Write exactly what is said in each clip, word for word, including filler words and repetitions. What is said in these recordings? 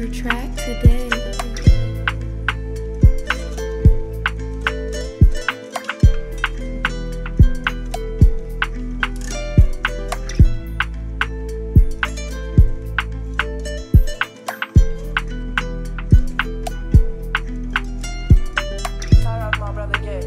your track today. Shout out my brother Guess.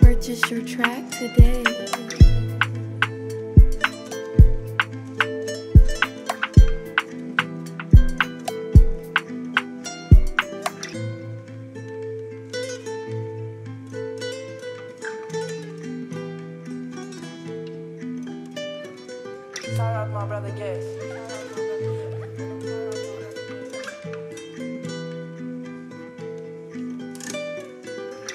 Purchase your track today.